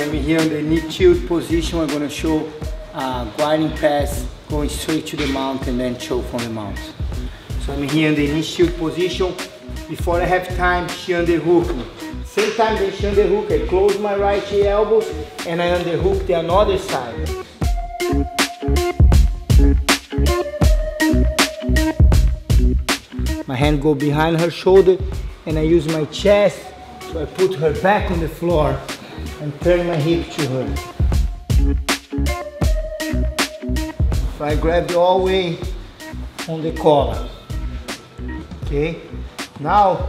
I'm here in the knee-tilt position. I'm going to show a gliding pass going straight to the mount and then show from the mount. So I'm here in the knee-tilt position. Before I have time, she underhook me. Same time they she underhook, I close my right elbows and I underhook the another side. My hand go behind her shoulder and I use my chest, so I put her back on the floor and turn my hip to her. So I grab the all way on the collar. Okay, now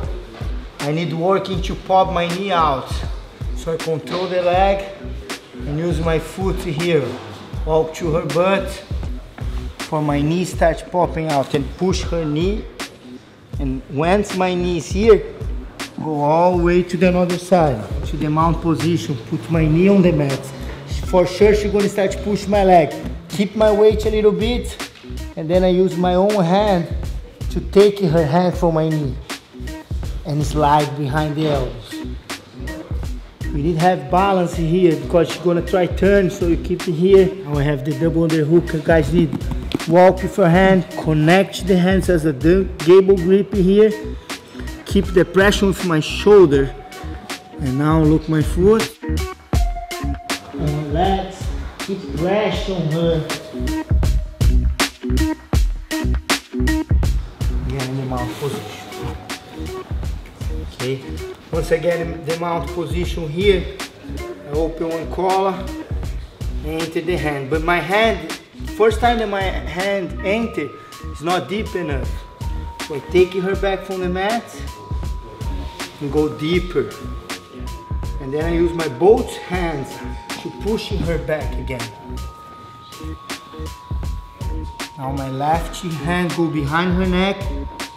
I need working to pop my knee out. So I control the leg and use my foot here, walk to her butt, for my knee starts popping out and push her knee. And once my knee is here, go all the way to the other side, to the mount position, put my knee on the mat. For sure she's gonna start to push my leg. Keep my weight a little bit, and then I use my own hand to take her hand from my knee and slide behind the elbows. We need to have balance here because she's gonna try turn, so you keep it here. Now I have the double underhook you guys need. Walk with your hand, connect the hands as a gable grip here. Keep the pressure with my shoulder. And now look my foot. And let's keep pressure on her. Again in the mount position. Okay. Once again in the mount position here, I open one collar and enter the hand. But my hand, first time that my hand enter, it's not deep enough. So I take her back from the mat and go deeper. And then I use my both hands to push her back again. Now my left hand go behind her neck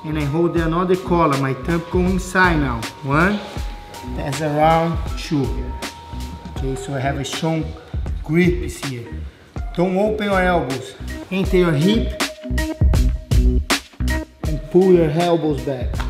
and I hold another collar. My thumb go inside now. One, that's around two. Okay, so I have a strong grip here. Don't open your elbows. Enter your hip and pull your elbows back.